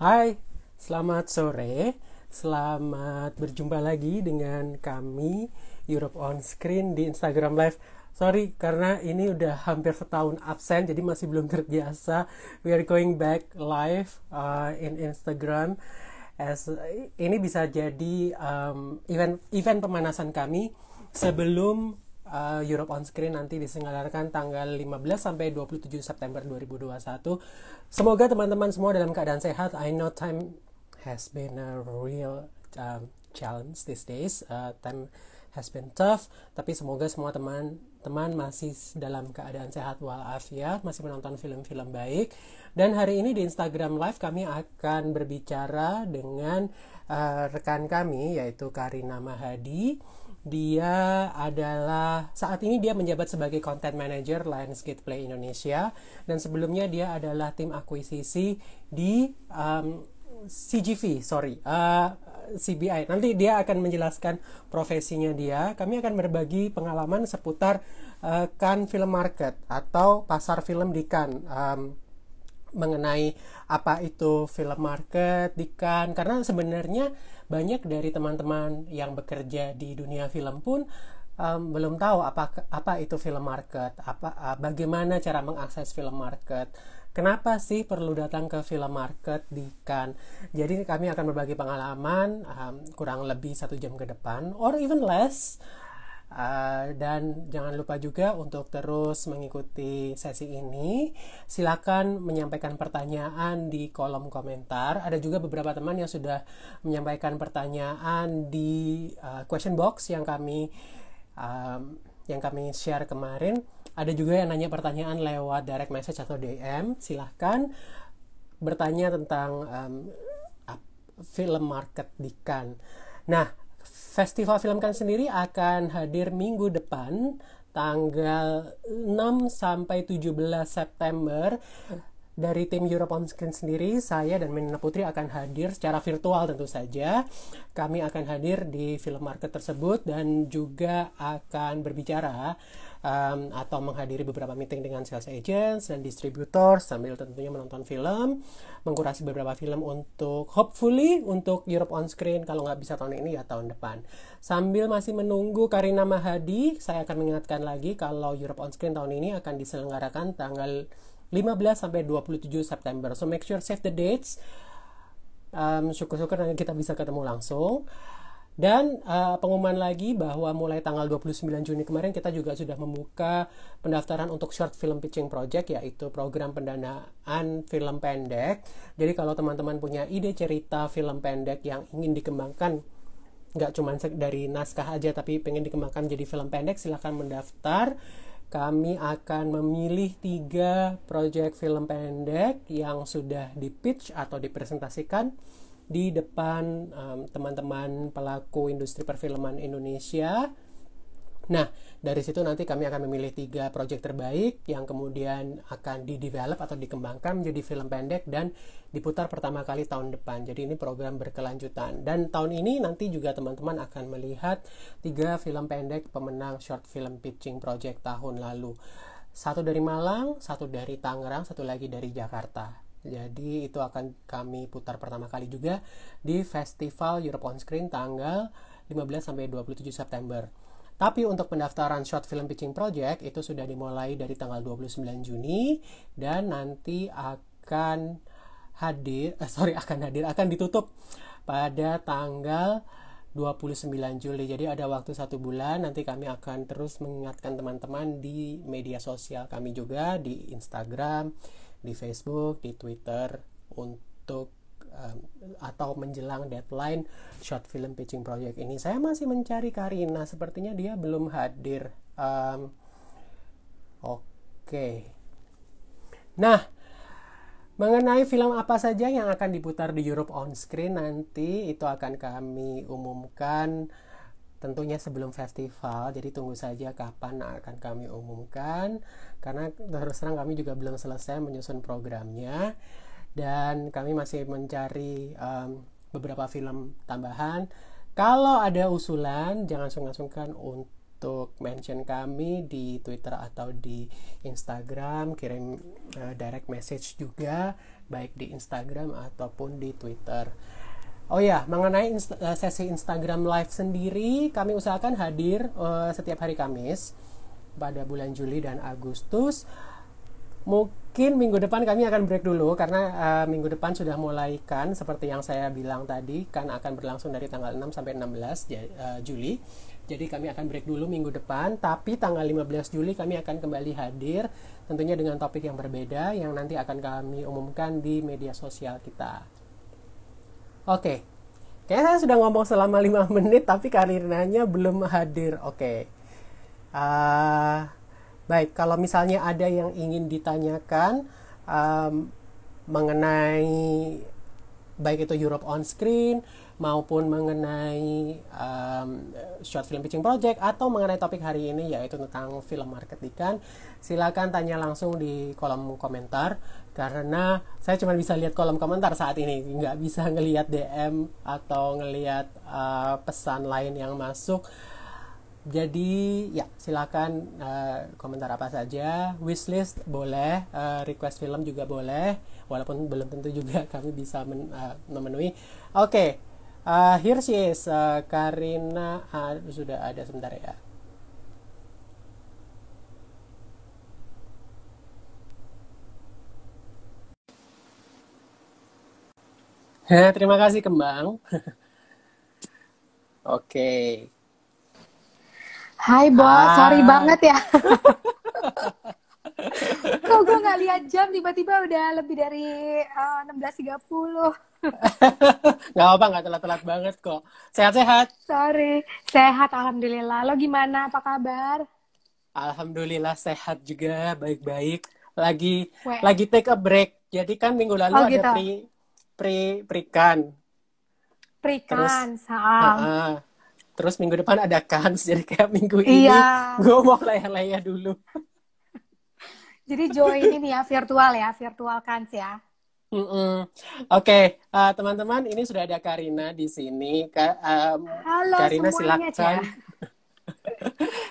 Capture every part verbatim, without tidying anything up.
Hai, selamat sore. Selamat berjumpa lagi dengan kami Europe on Screen di Instagram Live. Sorry, karena ini udah hampir setahun absen, jadi masih belum terbiasa. We are going back live uh, in Instagram. As, ini bisa jadi um, event, event pemanasan kami sebelum Uh, Europe on Screen nanti diselenggarakan tanggal lima belas sampai dua puluh tujuh September dua ribu dua puluh satu. Semoga teman-teman semua dalam keadaan sehat. I know time has been a real uh, challenge these days. Uh, time has been tough. Tapi semoga semua teman-teman masih dalam keadaan sehat walafiat, masih menonton film-film baik. Dan hari ini di Instagram Live kami akan berbicara dengan uh, rekan kami, yaitu Karina Mahadi. Dia adalah, saat ini dia menjabat sebagai Content Manager Lionsgate Play Indonesia, dan sebelumnya dia adalah tim akuisisi di um, C G V, sorry, uh, C B I. Nanti dia akan menjelaskan profesinya dia. Kami akan berbagi pengalaman seputar uh, Cannes Film Market atau pasar film di Cannes. Um, mengenai apa itu film market di Cannes, karena sebenarnya banyak dari teman-teman yang bekerja di dunia film pun um, belum tahu apa apa itu film market, apa bagaimana cara mengakses film market, kenapa sih perlu datang ke film market di Cannes. Jadi kami akan berbagi pengalaman um, kurang lebih satu jam ke depan or even less. Uh, dan jangan lupa juga untuk terus mengikuti sesi ini. Silakan menyampaikan pertanyaan di kolom komentar. Ada juga beberapa teman yang sudah menyampaikan pertanyaan di uh, question box yang kami um, yang kami share kemarin. Ada juga yang nanya pertanyaan lewat direct message atau D M. Silakan bertanya tentang um, film market di Cannes. Nah, Festival Film Cannes sendiri akan hadir minggu depan tanggal enam sampai tujuh belas September. Dari tim Europe on Screen sendiri, saya dan Mena Putri akan hadir secara virtual tentu saja. Kami akan hadir di film market tersebut dan juga akan berbicara um, atau menghadiri beberapa meeting dengan sales agents dan distributor sambil tentunya menonton film, mengkurasi beberapa film untuk hopefully untuk Europe on Screen, kalau nggak bisa tahun ini ya tahun depan. Sambil masih menunggu Karina Mahadi, saya akan mengingatkan lagi kalau Europe on Screen tahun ini akan diselenggarakan tanggal lima belas sampai dua puluh tujuh September. So make sure save the dates. Um, syukur-syukur nanti kita bisa ketemu langsung. Dan uh, pengumuman lagi bahwa mulai tanggal dua puluh sembilan Juni kemarin kita juga sudah membuka pendaftaran untuk Short Film Pitching Project, yaitu program pendanaan film pendek. Jadi kalau teman-teman punya ide cerita film pendek yang ingin dikembangkan, nggak cuma dari naskah aja tapi pengen dikembangkan jadi film pendek, silahkan mendaftar. Kami akan memilih tiga proyek film pendek yang sudah di-pitch atau dipresentasikan di depan um, teman-teman pelaku industri perfilman Indonesia. Nah, dari situ nanti kami akan memilih tiga proyek terbaik yang kemudian akan di-develop atau dikembangkan menjadi film pendek dan diputar pertama kali tahun depan. Jadi ini program berkelanjutan. Dan tahun ini nanti juga teman-teman akan melihat tiga film pendek pemenang Short Film Pitching Project tahun lalu. Satu dari Malang, satu dari Tangerang, satu lagi dari Jakarta. Jadi itu akan kami putar pertama kali juga di Festival Europe on Screen tanggal lima belas sampai dua puluh tujuh September. Tapi untuk pendaftaran Short Film Pitching Project itu sudah dimulai dari tanggal dua puluh sembilan Juni dan nanti akan hadir, eh, sorry akan hadir, akan ditutup pada tanggal dua puluh sembilan Juli. Jadi ada waktu satu bulan. Nanti kami akan terus mengingatkan teman-teman di media sosial kami juga, di Instagram, di Facebook, di Twitter untuk atau menjelang deadline Short Film Pitching Project ini. Saya masih mencari Karina, sepertinya dia belum hadir. um, Oke okay. Nah, mengenai film apa saja yang akan diputar di Europe on Screen nanti, itu akan kami umumkan tentunya sebelum festival. Jadi tunggu saja kapan akan kami umumkan, karena terus terang kami juga belum selesai menyusun programnya. Dan kami masih mencari um, beberapa film tambahan. Kalau ada usulan, jangan sungkan-sungkan untuk untuk mention kami di Twitter atau di Instagram, kirim uh, direct message juga baik di Instagram ataupun di Twitter. Oh ya, mengenai insta sesi Instagram live sendiri, kami usahakan hadir uh, setiap hari Kamis pada bulan Juli dan Agustus. Mungkin minggu depan kami akan break dulu karena uh, minggu depan sudah mulai kan, seperti yang saya bilang tadi kan akan berlangsung dari tanggal enam sampai enam belas Juli. Jadi kami akan break dulu minggu depan, tapi tanggal lima belas Juli kami akan kembali hadir tentunya dengan topik yang berbeda yang nanti akan kami umumkan di media sosial kita. Oke, okay. Kayaknya saya sudah ngomong selama lima menit, tapi Karinanya belum hadir. Oke, okay. uh, Baik, kalau misalnya ada yang ingin ditanyakan um, mengenai baik itu Europe on Screen maupun mengenai um, short film pitching project atau mengenai topik hari ini yaitu tentang film market di Cannes, silakan tanya langsung di kolom komentar karena saya cuma bisa lihat kolom komentar saat ini, nggak bisa ngelihat D M atau ngelihat uh, pesan lain yang masuk. Jadi ya silakan uh, komentar apa saja, wishlist boleh, uh, request film juga boleh, walaupun belum tentu juga kami bisa men, uh, memenuhi. Oke. Okay. Uh, here she is, uh, Karina uh, sudah ada, sebentar ya. Terima kasih Kembang. Oke. Okay. Hai Bos, ah. sorry banget ya. Kok gue gak lihat jam, tiba-tiba udah lebih dari uh, enam belas tiga puluh. Gak apa, gak telat-telat banget kok. Sehat-sehat? Sorry, sehat alhamdulillah. Lo gimana, apa kabar? Alhamdulillah sehat juga, baik-baik. Lagi Weh. lagi take a break. Jadi kan minggu lalu oh, ada gitu. pri pri prikan. Prikan, salam. Uh -uh. Terus minggu depan ada Cannes, jadi kayak minggu iya. ini gue mau layar-layar dulu. Jadi join ini ya, virtual ya, virtual Cannes ya. Mm -mm. Oke, okay. uh, teman-teman, ini sudah ada Karina di sini. Ka um, Halo, Karina, silakan,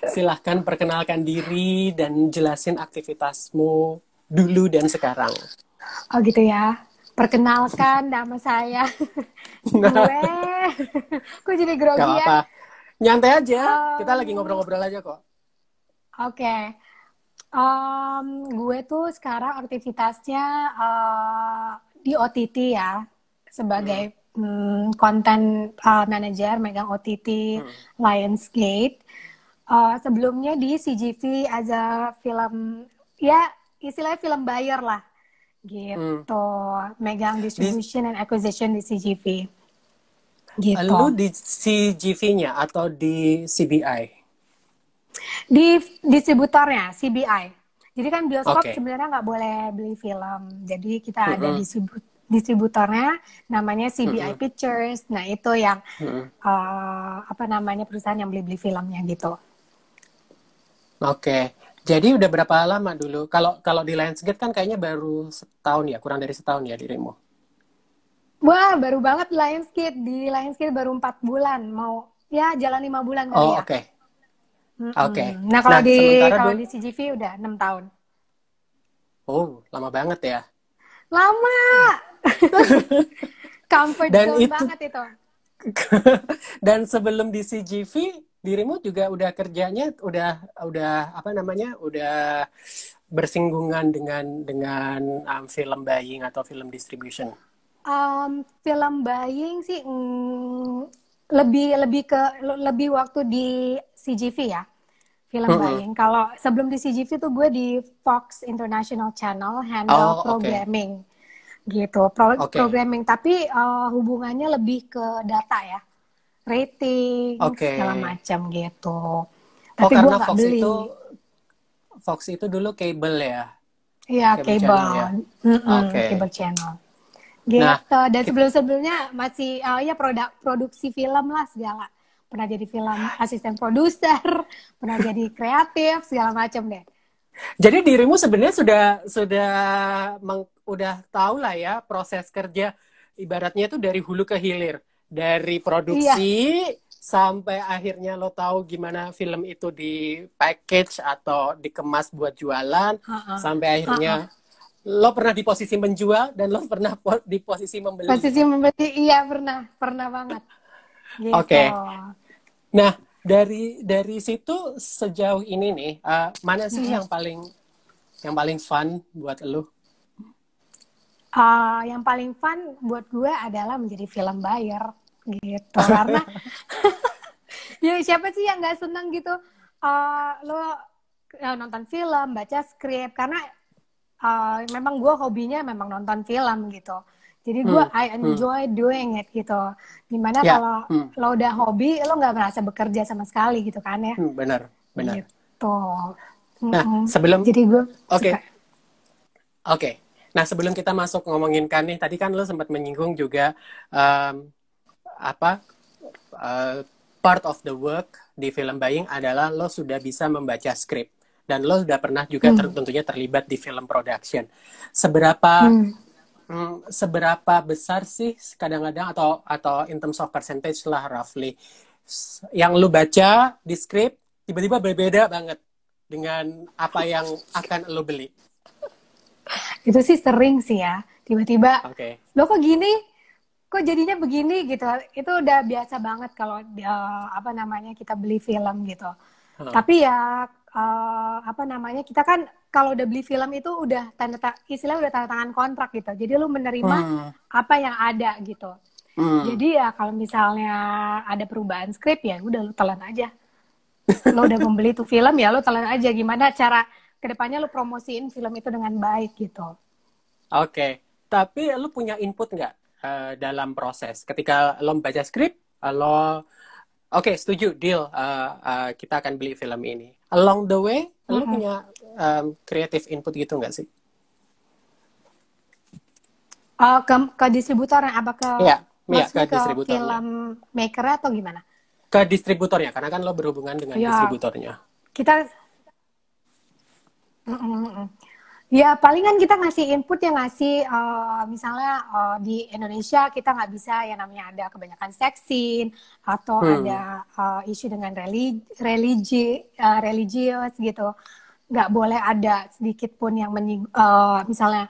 silakan perkenalkan diri dan jelasin aktivitasmu dulu dan sekarang. Oh gitu ya. Perkenalkan nama saya. Gue, kok jadi grogi ya? Gak apa-apa. Nyantai aja. Um, Kita lagi ngobrol-ngobrol aja kok. Oke. Okay. Um, gue tuh sekarang aktivitasnya uh, di O T T ya, sebagai konten hmm. um, uh, manager, megang O T T hmm. Lionsgate. Uh, sebelumnya di C G V aja film, ya istilahnya film buyer lah, gitu. Hmm. Megang distribution di, and acquisition di C G V. Gitu. Lu di C G V-nya atau di C B I? Di distributornya C B I. Jadi kan bioskop okay. sebenarnya nggak boleh beli film. Jadi kita mm-hmm. ada distribu- distributornya namanya C B I mm-hmm. Pictures. Nah itu yang mm-hmm. uh, apa namanya perusahaan yang beli beli filmnya gitu. Oke. Okay. Jadi udah berapa lama dulu? Kalau kalau di Lionsgate kan kayaknya baru setahun ya, kurang dari setahun ya dirimu. Wah baru banget Lionsgate, di Lionsgate baru empat bulan, mau ya jalan lima bulan kali oh, ya. Oke. Okay. Mm-hmm. Oke. Okay. Nah kalau nah, di kalau dulu... di C G V udah enam tahun. Oh, lama banget ya? Lama. Comfort zone itu... banget itu. Dan sebelum di C G V, dirimu juga udah kerjanya udah udah apa namanya udah bersinggungan dengan dengan um, film buying atau film distribution. Um, film buying sih. Mm, lebih lebih ke lebih waktu di C G V ya, film mm-hmm. buying. Kalau sebelum di C G V tuh gue di Fox International Channel handle oh, programming okay. gitu, Pro okay. programming. Tapi uh, hubungannya lebih ke data ya, rating okay. segala macam gitu. Tapi oh, gue nggak beli. Itu, Fox itu dulu kabel ya? Iya kabel, ya. mm-hmm, okay. kabel channel. Gitu. Nah, dan sebelum-sebelumnya masih uh, ya produk produksi film lah segala. Pernah jadi film asisten produser, pernah jadi kreatif segala macam deh. Jadi dirimu sebenarnya sudah sudah meng, udah tahu lah ya proses kerja ibaratnya itu dari hulu ke hilir, dari produksi iya. sampai akhirnya lo tahu gimana film itu di package atau dikemas buat jualan, ha-ha. sampai akhirnya ha-ha. lo pernah di posisi menjual dan lo pernah po- di posisi membeli. Posisi membeli, iya pernah, pernah banget. Gitu. Oke. Okay. Nah, dari dari situ sejauh ini nih, uh, mana sih hmm. yang paling yang paling fun buat lo? Uh, yang paling fun buat gue adalah menjadi film buyer, gitu. Karena, ya siapa sih yang nggak seneng gitu? Uh, lo nonton film, baca skrip, karena Uh, memang gue hobinya memang nonton film gitu, jadi gue hmm. I enjoy hmm. doing it gitu. Dimana ya. kalau hmm. lo udah hobi, lo nggak merasa bekerja sama sekali gitu kan ya? Hmm, benar, benar. Gitu. Nah mm-hmm. sebelum, jadi gue oke, okay. oke. Okay. Nah sebelum kita masuk ngomongin kan nih, tadi kan lo sempat menyinggung juga um, apa uh, part of the work di film buying adalah lo sudah bisa membaca skrip. Dan lo sudah pernah juga ter- hmm. tentunya terlibat di film production. Seberapa hmm. Hmm, seberapa besar sih kadang-kadang atau atau in terms of percentage lah roughly yang lo baca di script tiba-tiba berbeda banget dengan apa yang akan lo beli? Itu sih sering sih ya, tiba-tiba okay. lo kok gini? Kok jadinya begini gitu? Itu udah biasa banget kalau uh, apa namanya kita beli film gitu. Hmm. Tapi ya Uh, apa namanya kita kan kalau udah beli film itu udah tanda istilah udah tanda tangan kontrak gitu, jadi lu menerima hmm. apa yang ada gitu. hmm. Jadi ya kalau misalnya ada perubahan skrip ya udah lu telan aja. Lu udah membeli tuh film ya lu telan aja gimana cara kedepannya lu promosiin film itu dengan baik gitu. Oke, okay. Tapi lu punya input nggak uh, dalam proses ketika lu membaca skrip lo oke, okay, setuju, deal. Uh, uh, kita akan beli film ini. Along the way, mm-hmm. lu punya kreatif um, input gitu nggak sih? Uh, ke, ke distributor, apa ke? Iya, yeah, yeah, ke, ke distributor. Film maker atau gimana? Ke distributornya, karena kan lo berhubungan dengan yeah. distributornya. Kita, Mm-mm. ya palingan kita ngasih input yang ngasih, uh, misalnya uh, di Indonesia kita nggak bisa yang namanya ada kebanyakan seksin atau hmm. ada uh, isu dengan religi, religi uh, religius gitu, nggak boleh ada sedikit pun yang menying, uh, misalnya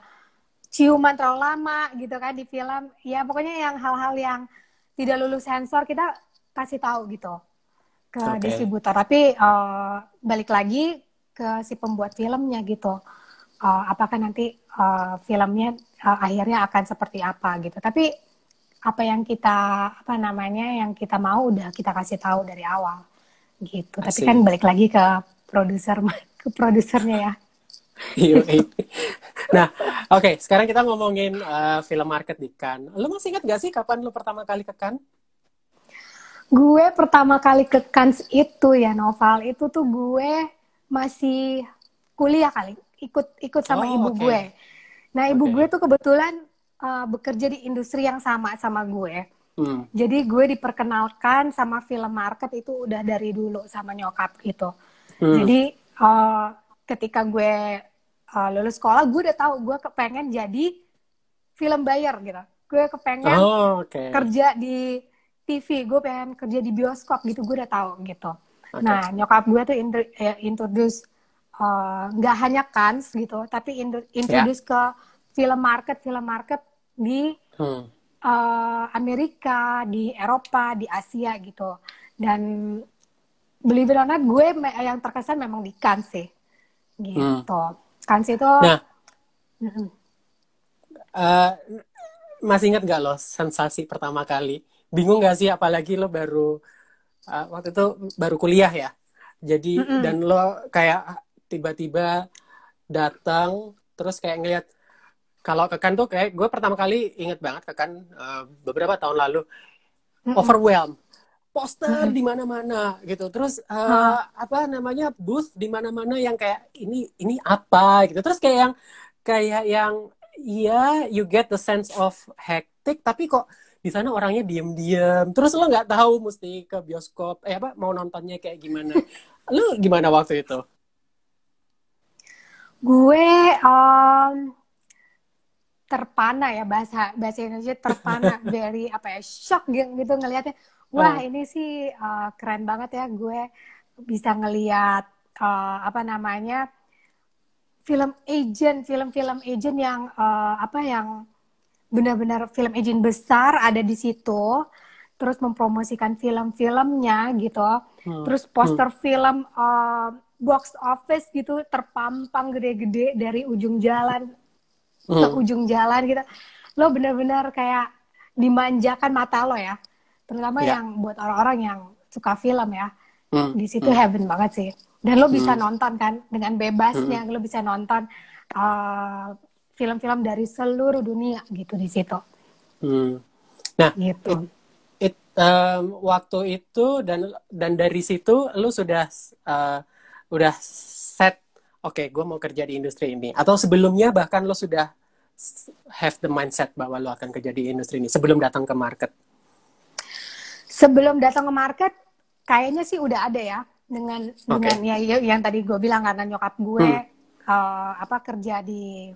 ciuman terlalu lama gitu kan di film, ya pokoknya yang hal-hal yang tidak lulus sensor kita kasih tahu gitu ke okay. distributor, tapi uh, balik lagi ke si pembuat filmnya gitu. Uh, apakah nanti uh, filmnya uh, akhirnya akan seperti apa gitu. Tapi apa yang kita apa namanya yang kita mau udah kita kasih tahu dari awal gitu. Asik. Tapi kan balik lagi ke produser ke produsernya ya. Nah, oke, okay, sekarang kita ngomongin uh, film market di Cannes. Lu masih ingat gak sih kapan lu pertama kali ke Cannes? Gue pertama kali ke Cannes itu ya Nauval, itu tuh gue masih kuliah kali. ikut ikut sama oh, ibu okay. gue. Nah, ibu okay. gue tuh kebetulan uh, bekerja di industri yang sama sama gue. Hmm. Jadi gue diperkenalkan sama film market itu udah dari dulu sama nyokap gitu. Hmm. Jadi uh, ketika gue uh, lulus sekolah, gue udah tahu gue kepengen jadi film buyer gitu. Gue kepengen oh, okay. kerja di T V, gue pengen kerja di bioskop gitu, gue udah tahu gitu. Okay. Nah, nyokap gue tuh inter- eh, introduce nggak uh, hanya Cannes gitu, tapi introduce yeah. ke film market, film market di hmm. uh, Amerika, di Eropa, di Asia gitu. Dan believe it or not, gue yang terkesan memang di Cannes sih, gitu. Hmm. Cannes itu. Nah, uh-uh. uh, masih ingat nggak lo sensasi pertama kali? Bingung nggak sih? Apalagi lo baru uh, waktu itu baru kuliah ya. Jadi mm-hmm. dan lo kayak tiba-tiba datang terus kayak ngelihat kalau ke Cannes tuh kayak gue pertama kali inget banget ke Cannes uh, beberapa tahun lalu mm-hmm. overwhelmed poster mm-hmm. di mana-mana gitu, terus uh, mm-hmm. apa namanya booth di mana-mana yang kayak ini ini apa gitu, terus kayak yang kayak yang iya yeah, you get the sense of hectic tapi kok di sana orangnya diem-diem, terus lo nggak tahu mesti ke bioskop eh apa mau nontonnya kayak gimana. Lo gimana waktu itu? Gue um, terpana ya bahasa bahasa Indonesia terpana dari apa ya shock gitu ngelihatnya. Wah, oh. ini sih uh, keren banget ya, gue bisa ngeliat uh, apa namanya film agent, film-film agent yang uh, apa yang benar-benar film agent besar ada di situ, terus mempromosikan film-filmnya gitu, hmm. terus poster hmm. film uh, box office gitu terpampang gede-gede dari ujung jalan hmm. ke ujung jalan gitu. Lo benar-benar kayak dimanjakan mata lo ya. Terutama ya. yang buat orang-orang yang suka film ya, hmm. di situ hmm. heaven banget sih. Dan lo bisa hmm. nonton kan dengan bebasnya, hmm. lo bisa nonton uh, film-film dari seluruh dunia gitu di situ. Hmm. Nah, gitu. It, it, um, waktu itu dan dan dari situ lo sudah uh, udah set, oke, okay, gue mau kerja di industri ini. Atau sebelumnya bahkan lo sudah have the mindset bahwa lo akan kerja di industri ini sebelum datang ke market. Sebelum datang ke market, kayaknya sih udah ada ya dengan okay. dengan ya, yang tadi gue bilang karena nyokap gue hmm. uh, apa kerja di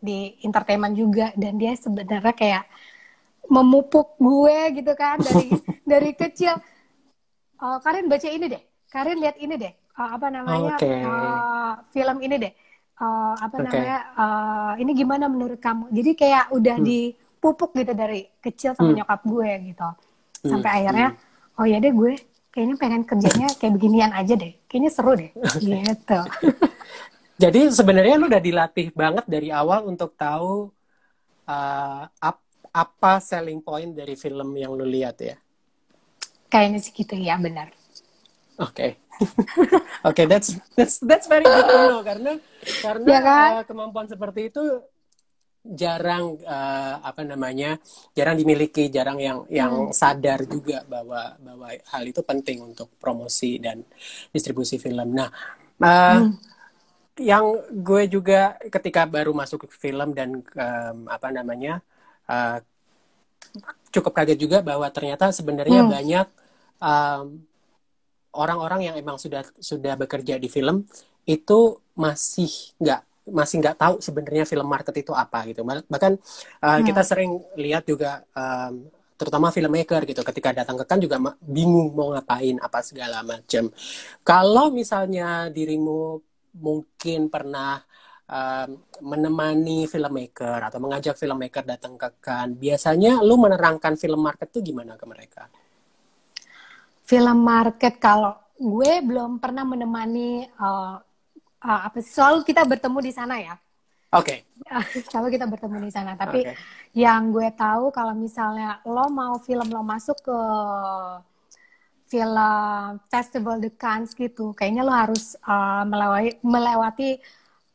di entertainment juga, dan dia sebenarnya kayak memupuk gue gitu kan dari dari kecil. Uh, Karin baca ini deh, Karin lihat ini deh, uh, apa namanya okay. uh, film ini deh, uh, apa okay. namanya uh, ini gimana menurut kamu? Jadi kayak udah hmm. dipupuk gitu dari kecil sama hmm. nyokap gue gitu. Sampai hmm, akhirnya, hmm. oh ya deh gue kayaknya pengen kerjanya kayak beginian aja deh. Kayaknya seru deh, okay. gitu. Jadi sebenarnya lu udah dilatih banget dari awal untuk tahu uh, ap, apa selling point dari film yang lu lihat ya? Kayaknya sih gitu ya, benar. Oke. Okay. Oke, okay, that's, that's, that's very good to know. Karena, karena ya kan? uh, kemampuan seperti itu jarang uh, apa namanya jarang dimiliki, jarang yang yang hmm. sadar juga bahwa bahwa hal itu penting untuk promosi dan distribusi film. Nah, uh, hmm. yang gue juga ketika baru masuk ke film dan um, apa namanya uh, cukup kaget juga bahwa ternyata sebenarnya hmm. banyak um, orang-orang yang emang sudah sudah bekerja di film itu masih nggak masih nggak tahu sebenarnya film market itu apa gitu. Bahkan uh, hmm. kita sering lihat juga um, terutama filmmaker gitu ketika datang ke Cannes juga bingung mau ngapain apa segala macam. Kalau misalnya dirimu mungkin pernah um, menemani filmmaker atau mengajak filmmaker datang ke Cannes, biasanya lu menerangkan film market tuh gimana ke mereka? Film market kalau gue belum pernah menemani uh, Uh, apa selalu kita bertemu di sana ya? Oke. Okay. Selalu kita bertemu di sana. Tapi okay. yang gue tahu kalau misalnya lo mau film lo masuk ke film Festival de Cannes gitu, kayaknya lo harus uh, melewati, melewati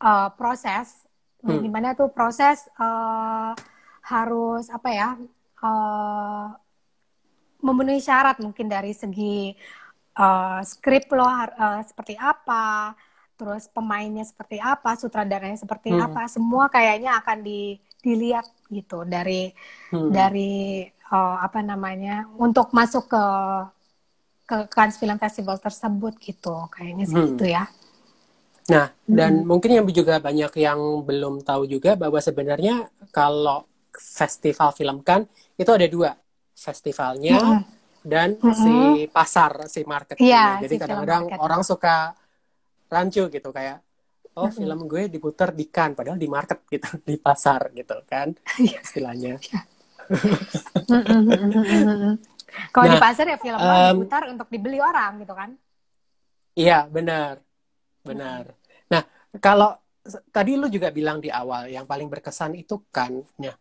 uh, proses. Hmm. Di mana tuh proses uh, harus apa ya? Uh, memenuhi syarat mungkin dari segi uh, skrip lo uh, seperti apa. Terus pemainnya seperti apa, sutradaranya seperti hmm. apa, semua kayaknya akan di, dilihat gitu dari hmm. dari uh, apa namanya untuk masuk ke ke Cannes Film Festival tersebut gitu, kayaknya segitu hmm. ya. Nah, dan hmm. mungkin yang juga banyak yang belum tahu juga bahwa sebenarnya kalau festival film Cannes itu ada dua festivalnya hmm. dan hmm. si pasar, si market. Ya, jadi si kadang-kadang orang suka rancu gitu kayak oh film gue diputar di Cannes padahal di market gitu, di pasar gitu kan istilahnya. Kalau nah, di pasar ya film um, diputar untuk dibeli orang gitu kan. Iya benar benar. Nah kalau tadi lu juga bilang di awal yang paling berkesan itu Cannes-nya.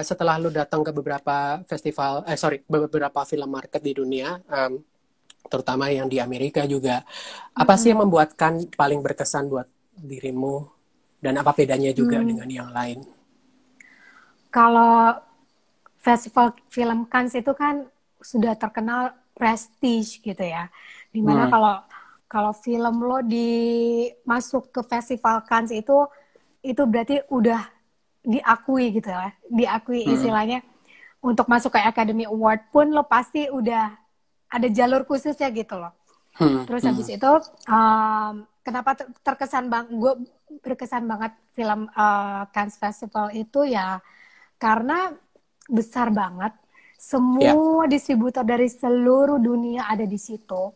Setelah lu datang ke beberapa festival eh sorry beberapa film market di dunia, um, terutama yang di Amerika juga. Apa hmm. sih yang membuat Cannes paling berkesan buat dirimu? Dan apa bedanya juga hmm. dengan yang lain? Kalau festival film Cannes itu kan sudah terkenal prestige gitu ya. Dimana hmm. kalau kalau film lo dimasuk ke festival Cannes itu, itu berarti udah diakui gitu ya. Diakui hmm. istilahnya. Untuk masuk ke Academy Award pun lo pasti udah ada jalur khususnya gitu loh. Hmm, Terus hmm. habis itu, um, kenapa ter- terkesan bang, gue berkesan banget film uh, Cannes Festival itu ya, karena besar banget Semua yeah. distributor dari seluruh dunia ada di situ.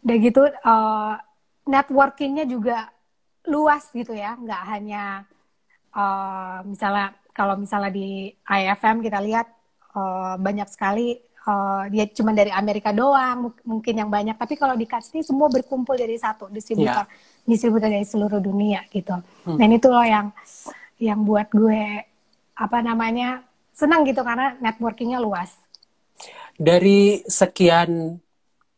Dan gitu, uh, networkingnya juga luas gitu ya, nggak hanya uh, misalnya kalau misalnya di I F M kita lihat uh, banyak sekali uh, dia cuma dari Amerika doang mungkin yang banyak, tapi kalau di Cannes ini semua berkumpul dari satu distributor, yeah. distributor dari seluruh dunia gitu. Hmm. Dan itu loh yang yang buat gue apa namanya senang gitu karena networkingnya luas. Dari sekian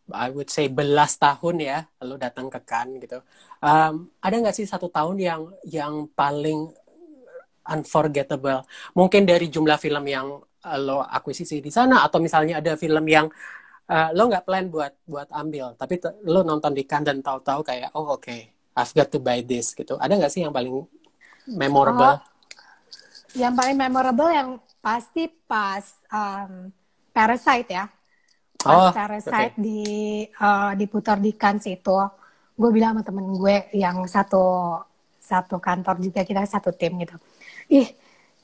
I would say belas tahun ya, lalu datang ke Cannes gitu. Um, ada nggak sih satu tahun yang yang paling unforgettable? Mungkin dari jumlah film yang uh, lo akuisisi di sana, atau misalnya ada film yang uh, lo nggak plan buat buat ambil, tapi lo nonton di Cannes dan tahu-tahu kayak oh oke, okay, I've got to buy this gitu. Ada nggak sih yang paling memorable? Uh, yang paling memorable yang pasti pas um, Parasite ya. Pas oh, Parasite okay. di uh, diputar di Cannes itu, gue bilang sama temen gue yang satu satu kantor juga, kita satu tim gitu. Ih,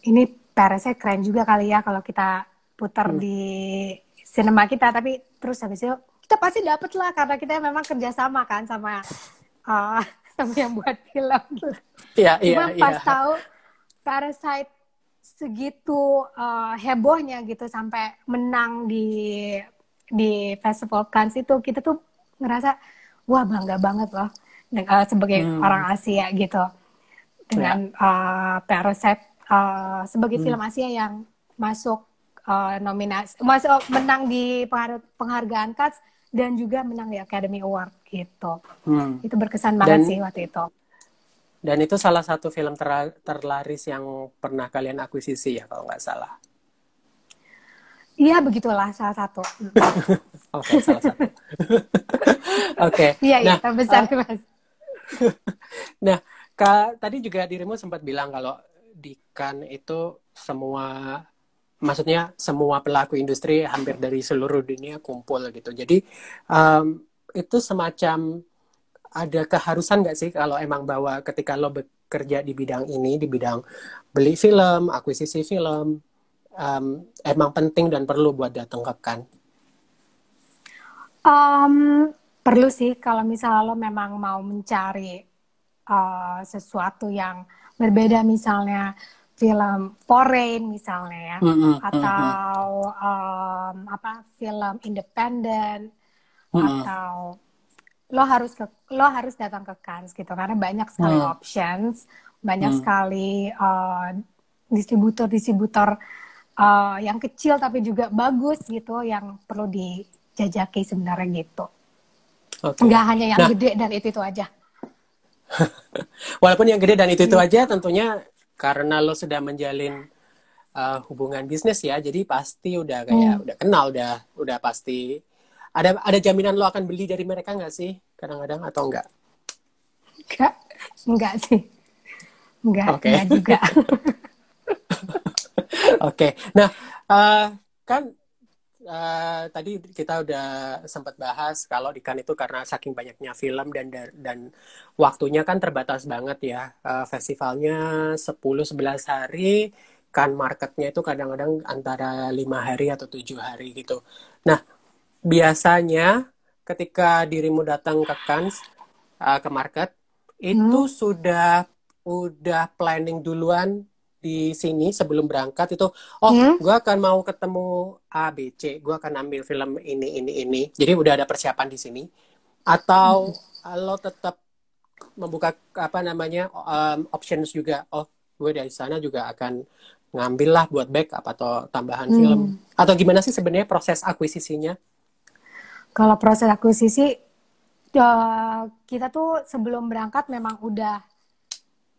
ini Parasite keren juga kali ya kalau kita putar hmm. di sinema kita. Tapi terus habis itu kita pasti dapet lah karena kita memang kerjasama kan sama uh, sama yang buat film. Iya iya. Cuma pas yeah. tahu Parasite segitu uh, hebohnya gitu sampai menang di di Festival Cannes itu, kita tuh ngerasa wah bangga banget loh dengan, sebagai hmm. orang Asia gitu dengan ya. uh, Parasite uh, sebagai hmm. film Asia yang masuk uh, nominasi, masuk menang di penghargaan Cannes dan juga menang di Academy Award gitu. Hmm. Itu berkesan banget dan, sih waktu itu. Dan itu salah satu film ter terlaris yang pernah kalian akuisisi ya kalau nggak salah. Iya begitulah salah satu. Oke, salah satu. Oke. Iya, iya, terbesar mas. Nah, Kak, tadi juga dirimu sempat bilang kalau di Cannes itu semua, maksudnya semua pelaku industri hampir dari seluruh dunia kumpul gitu. Jadi um, itu semacam ada keharusan nggak sih kalau emang bawa ketika lo bekerja di bidang ini, di bidang beli film, akuisisi film. Um, emang penting dan perlu buat datang ke Cannes? Um, perlu sih kalau misalnya lo memang mau mencari uh, sesuatu yang berbeda, misalnya film foreign misalnya ya, mm-hmm. atau um, apa film independen, mm-hmm. atau lo harus ke, lo harus datang ke Cannes gitu karena banyak sekali mm. options, banyak mm. sekali uh, distributor distributor Uh, yang kecil tapi juga bagus gitu, yang perlu dijajaki sebenarnya gitu. Okay. Nggak hanya yang nah, gede dan itu-itu aja. Walaupun yang gede dan itu-itu aja tentunya karena lo sudah menjalin uh, hubungan bisnis ya, jadi pasti udah kayak hmm. udah kenal, udah udah pasti ada ada jaminan lo akan beli dari mereka nggak sih? Kadang-kadang atau enggak? Enggak, enggak sih. Enggak, okay. enggak juga. Oke, okay. Nah uh, kan uh, tadi kita udah sempat bahas kalau di Cannes itu karena saking banyaknya film dan dan waktunya kan terbatas banget ya, uh, festivalnya sepuluh sebelas hari, Cannes marketnya itu kadang-kadang antara lima hari atau tujuh hari gitu. Nah biasanya ketika dirimu datang ke Cannes uh, ke market itu hmm. sudah udah planning duluan di sini sebelum berangkat itu, oh hmm? gue akan mau ketemu A, B, C, gue akan ambil film ini, ini, ini. Jadi udah ada persiapan di sini. Atau hmm. lo tetap membuka apa namanya um, options juga, oh gue dari sana juga akan ngambil lah buat backup atau tambahan hmm. film. Atau gimana sih sebenarnya proses akuisisinya? Kalau proses akuisisi, uh, kita tuh sebelum berangkat memang udah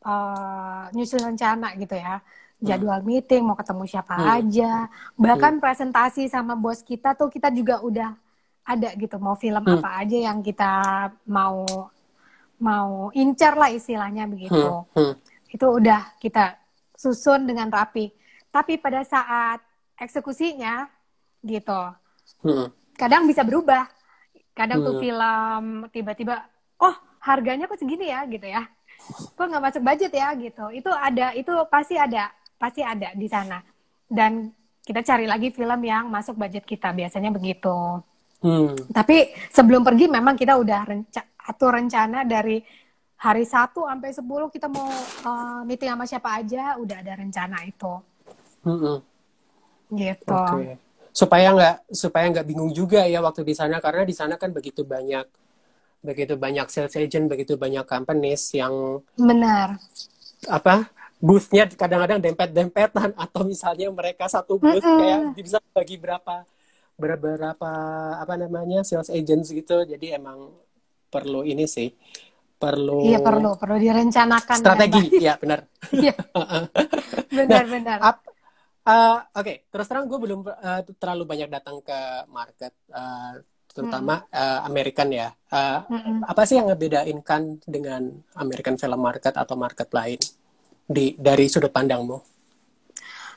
Uh, nyusun rencana gitu ya, jadwal hmm. meeting mau ketemu siapa hmm. aja, bahkan hmm. presentasi sama bos kita tuh kita juga udah ada gitu, mau film hmm. apa aja yang kita mau mau incar lah istilahnya begitu. hmm. Hmm. Itu udah kita susun dengan rapi, tapi pada saat eksekusinya gitu hmm. kadang bisa berubah, kadang hmm. tuh film tiba-tiba oh harganya kok segini ya gitu ya, kok nggak masuk budget ya gitu. Itu ada, itu pasti ada, pasti ada di sana. Dan kita cari lagi film yang masuk budget kita, biasanya begitu. Hmm. Tapi sebelum pergi memang kita udah renca- atur rencana dari hari satu sampai sepuluh kita mau uh, meeting sama siapa aja, udah ada rencana itu. Hmm. Gitu. Okay. Supaya nggak supaya nggak bingung juga ya waktu di sana, karena di sana kan begitu banyak begitu banyak sales agent, begitu banyak companies yang benar apa? Booth-nya kadang-kadang dempet-dempetan, atau misalnya mereka satu booth mm-hmm. kayak bisa bagi berapa berapa apa namanya sales agents gitu. Jadi emang perlu ini sih, perlu iya perlu perlu direncanakan strategi ya, ya benar ya. Benar-benar. Nah, uh, oke okay. Terus terang gue belum uh, terlalu banyak datang ke market, uh, terutama mm-hmm. uh, American ya. Uh, mm-hmm. Apa sih yang ngebedain Cannes dengan American Film Market atau market lain? Di, dari sudut pandangmu?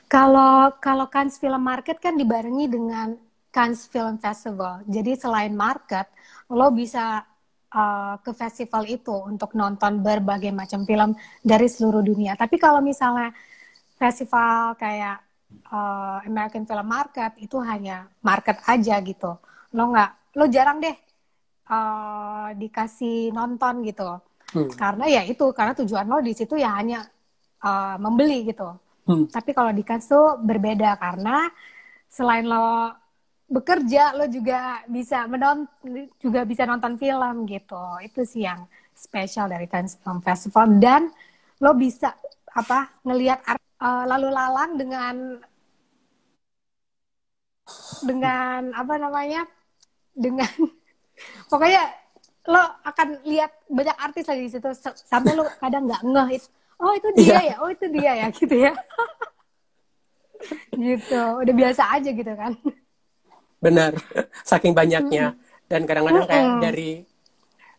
Kalau kalau Cannes Film Market kan dibarengi dengan Cannes Film Festival. Jadi selain market, lo bisa uh, ke festival itu untuk nonton berbagai macam film dari seluruh dunia. Tapi kalau misalnya festival kayak uh, American Film Market itu hanya market aja gitu. Lo nggak, lo jarang deh uh, dikasih nonton gitu. Hmm. Karena ya itu, karena tujuan lo di situ ya hanya Uh, membeli gitu. Hmm. Tapi kalau di Cannes tuh berbeda, karena selain lo bekerja, lo juga bisa menonton, juga bisa nonton film gitu. Itu sih yang spesial dari Cannes Film Festival, dan lo bisa apa ngelihat uh, lalu lalang dengan dengan apa namanya dengan pokoknya lo akan lihat banyak artis lagi di situ sampai lo kadang nggak ngeh itu. Oh itu dia yeah. ya, oh itu dia ya, gitu ya. Gitu, udah biasa aja gitu kan. Benar, saking banyaknya. Mm-hmm. Dan kadang-kadang mm-hmm. kayak dari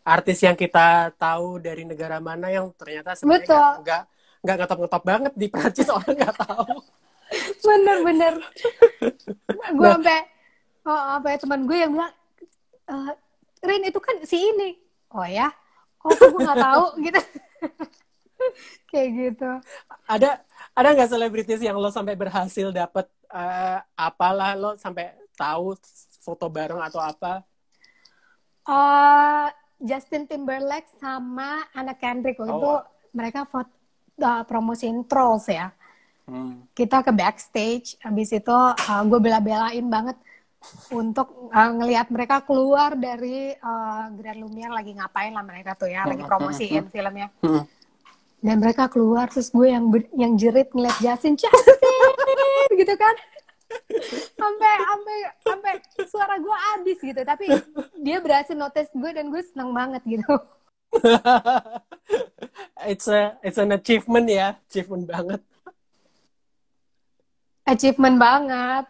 artis yang kita tahu dari negara mana yang ternyata sebenarnya nggak nggak ngetop-ngetop banget di Prancis, orang nggak tahu. Bener-bener. Gue nah. sampai oh, sampai teman gue yang bilang, e, Rin itu kan si ini. Oh ya, oh gue nggak tahu gitu. Kayak gitu. Ada ada nggak selebritis yang lo sampai berhasil dapet uh, apalah lo sampai tahu foto bareng atau apa? Uh, Justin Timberlake sama Anna Kendrick waktu oh. itu mereka foto, uh, promosiin Trolls ya. Hmm. Kita ke backstage, habis itu uh, gue bela-belain banget untuk uh, ngelihat mereka keluar dari uh, Grand Lumière, lagi ngapain lah mereka tuh ya, lagi promosiin filmnya. Hmm. Dan mereka keluar, terus gue yang ber, yang jerit ngeliat Justin, Justin, gitu kan, sampai sampai sampai suara gue habis gitu. Tapi dia berhasil notice gue dan gue seneng banget gitu. It's a it's an achievement ya, achievement banget. Achievement banget.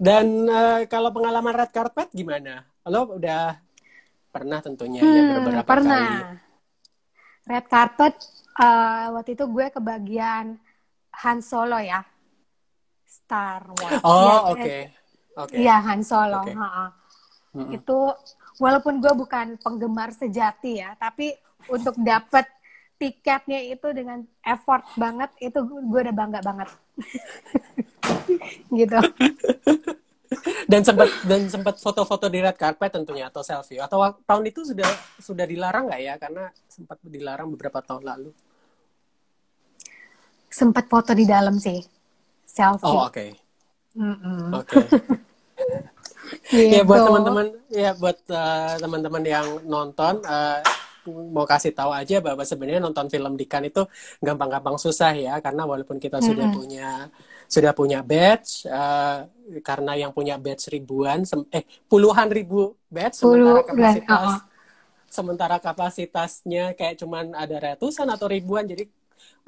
Dan uh, kalau pengalaman red carpet gimana? Lo udah pernah tentunya hmm, ya beberapa pernah. kali. Red carpet uh, waktu itu gue ke bagian Han Solo ya, Star Wars. Oh oke ya, oke. Okay. Iya okay. Han Solo. Okay. Mm-hmm. Itu walaupun gue bukan penggemar sejati ya, tapi untuk dapet tiketnya itu dengan effort banget, itu gue udah bangga banget. Gitu. Dan sempat dan sempat foto-foto di red carpet tentunya, atau selfie, atau tahun itu sudah sudah dilarang nggak ya, karena sempat dilarang beberapa tahun lalu. Sempat foto di dalam sih, selfie. Oh oke. Okay. Oke. Okay. Gitu. Ya buat teman-teman, ya buat uh, teman-teman yang nonton, uh, mau kasih tahu aja bahwa sebenarnya nonton film di Cannes itu gampang-gampang susah ya, karena walaupun kita mm-hmm. sudah punya sudah punya badge, uh, karena yang punya badge ribuan sem- eh puluhan ribu badge, sementara kapasitas oh. sementara kapasitasnya kayak cuman ada ratusan atau ribuan, jadi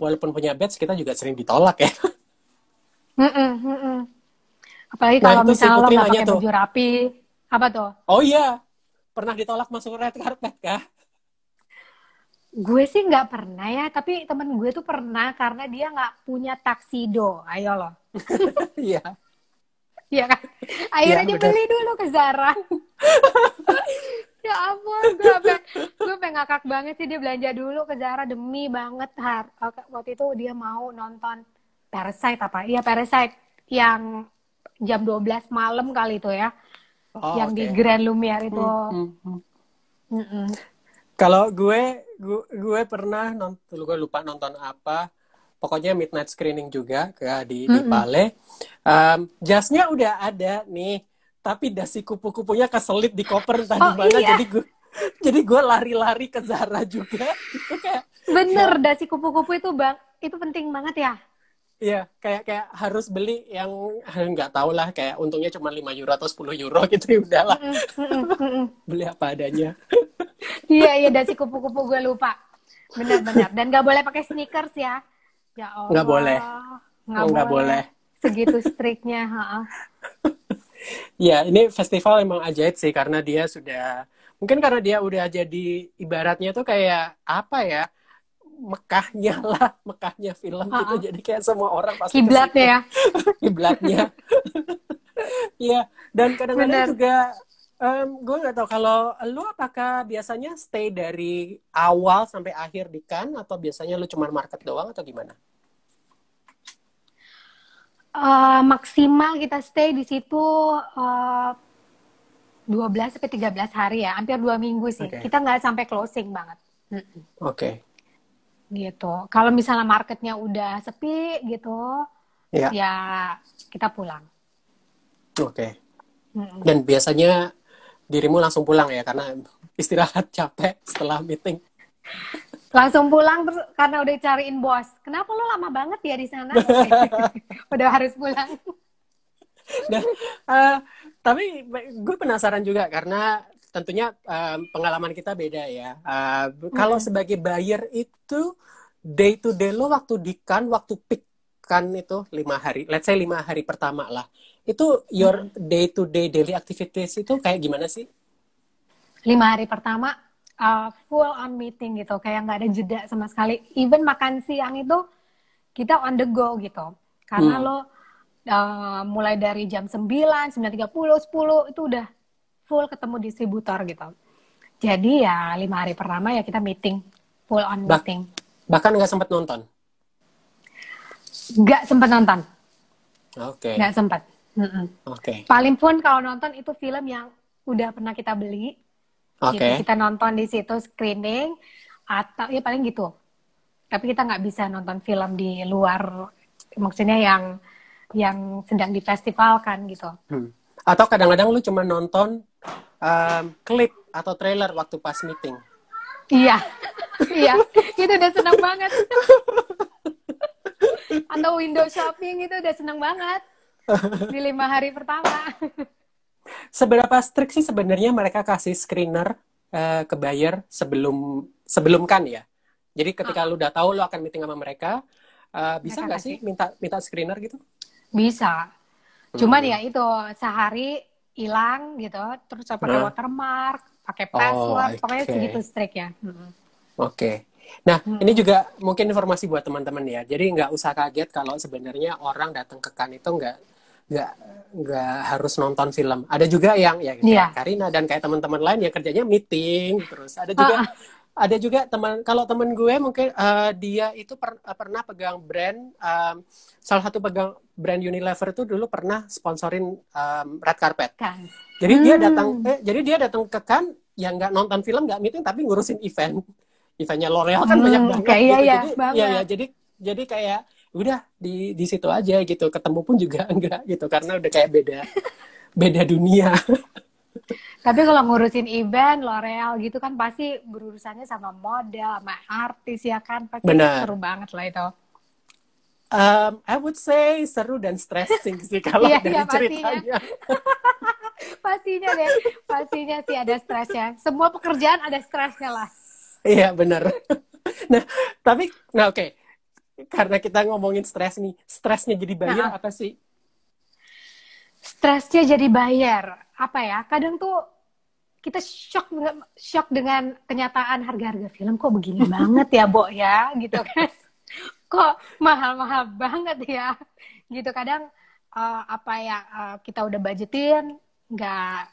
walaupun punya badge kita juga sering ditolak ya. Mm-mm, mm-mm. Apalagi nah, kalau misalnya si lo nggak pakai baju rapi apa tuh? Oh iya, pernah ditolak masuk red carpet kah? Gue sih nggak pernah ya, tapi temen gue tuh pernah karena dia nggak punya taksido. Ayo loh. Iya. Iya kan? Akhirnya ya, dia bener. beli dulu ke Zara. Ya ampun, gue gue ngakak banget sih, dia belanja dulu ke Zara demi banget har. Waktu itu dia mau nonton Parasite apa? Iya Parasite yang jam dua belas malam kali itu ya. Oh, yang okay. di Grand Lumière itu. Mm -hmm. mm -mm. Kalau gue, gue gue pernah nonton, gue lupa nonton apa. Pokoknya midnight screening juga ke di, mm -mm. di Pale. Um, jasnya udah ada nih, tapi dasi kupu-kupunya keselip di koper tadi oh, mana iya. jadi gue jadi gue lari-lari ke Zara juga itu kayak bener ya. Dasi kupu-kupu itu bang itu penting banget ya iya kayak kayak harus beli yang nggak tau lah kayak untungnya cuma lima euro atau sepuluh euro gitu ya udahlah mm -mm, mm -mm. beli apa adanya iya iya dasi kupu-kupu gue lupa bener-bener dan nggak boleh pakai sneakers ya ya Allah nggak boleh nggak oh, boleh. boleh segitu striknya ha. Ya, ini festival emang ajaib sih karena dia sudah mungkin karena dia udah jadi ibaratnya tuh kayak apa ya Mekahnya lah, Mekahnya film uh-uh. gitu. Jadi kayak semua orang pasti kiblatnya ya. Kiblatnya. Iya, dan kadang-kadang juga um, gue nggak tahu kalau lu apakah biasanya stay dari awal sampai akhir di Cannes atau biasanya lu cuma market doang atau gimana? Uh, maksimal kita stay di situ uh, dua belas sampai tiga belas hari ya, hampir dua minggu sih. Okay. Kita nggak sampai closing banget. Oke. Okay. Gitu. Kalau misalnya marketnya udah sepi gitu, yeah. ya kita pulang. Oke. Okay. Mm-mm. Dan biasanya dirimu langsung pulang ya, karena istirahat capek setelah meeting. Langsung pulang terus karena udah cariin bos. Kenapa lo lama banget ya di sana? Udah harus pulang. Nah, uh, tapi gue penasaran juga karena tentunya uh, pengalaman kita beda ya. Uh, kalau hmm. sebagai buyer itu day to day lo waktu di Cannes, waktu peak Cannes itu lima hari. Let's say lima hari pertama lah. Itu your day to day daily activities itu kayak gimana sih? Lima hari pertama. Uh, full on meeting gitu, kayak nggak ada jeda sama sekali. Even makan siang itu kita on the go gitu, karena hmm. lo uh, mulai dari jam sembilan, sembilan tiga puluh, sepuluh itu udah full ketemu distributor gitu. Jadi ya lima hari pertama ya kita meeting, full on bah meeting. Bahkan nggak sempat nonton? Nggak sempat nonton. Oke. Okay. Nggak sempat. Mm -mm. Oke. Okay. Paling pun kalau nonton itu film yang udah pernah kita beli. Okay. Gitu, kita nonton di situ screening atau ya paling gitu. Tapi kita nggak bisa nonton film di luar, maksudnya yang yang sedang di festival kan gitu. Hmm. Atau kadang-kadang lu cuma nonton um, klip atau trailer waktu pas meeting. Iya, iya, itu udah seneng banget. Atau window shopping itu udah seneng banget di lima hari pertama. Seberapa strict sih sebenarnya mereka kasih screener uh, ke buyer sebelum sebelum Cannes ya? Jadi ketika oh. lu udah tahu lu akan meeting sama mereka, uh, bisa nggak sih minta minta screener gitu? Bisa. Cuman hmm. ya itu sehari hilang gitu, terus pakai nah. watermark, pakai password, oh, okay. pokoknya segitu strict ya. Hmm. Oke. Okay. Nah, hmm. ini juga mungkin informasi buat teman-teman ya. Jadi nggak usah kaget kalau sebenarnya orang datang ke Cannes itu nggak nggak nggak harus nonton film. Ada juga yang ya gitu, yeah. Karina dan kayak teman-teman lain yang kerjanya meeting terus. Ada juga uh. ada juga teman kalau teman gue mungkin uh, dia itu per, uh, pernah pegang brand um, salah satu pegang brand Unilever itu dulu pernah sponsorin um, red carpet. Kan. Jadi hmm. dia datang eh, jadi dia datang ke Cannes yang nggak nonton film, nggak meeting tapi ngurusin event. Eventnya L'Oreal kan hmm, banyak banget. Okay, gitu. iya, jadi, banget. Iya, iya, jadi jadi kayak udah di di situ aja gitu, ketemu pun juga enggak gitu karena udah kayak beda beda dunia. Tapi kalau ngurusin event L'Oreal gitu kan pasti berurusannya sama model, sama artis ya kan, pasti bener. Seru banget lah itu. Um, I would say seru dan stressing sih kalau iya, dari iya, ceritanya. Pastinya, pastinya deh, pastinya sih ada stresnya. Semua pekerjaan ada stresnya lah. Iya benar. Nah tapi, nah oke. Okay. Karena kita ngomongin stres nih, stresnya jadi buyer nah, apa sih? Stresnya jadi buyer apa ya? Kadang tuh kita shock, shock dengan kenyataan harga-harga film kok begini banget ya, Bo ya, gitu kan? Kok mahal-mahal banget ya, gitu. Kadang uh, apa ya uh, kita udah budgetin nggak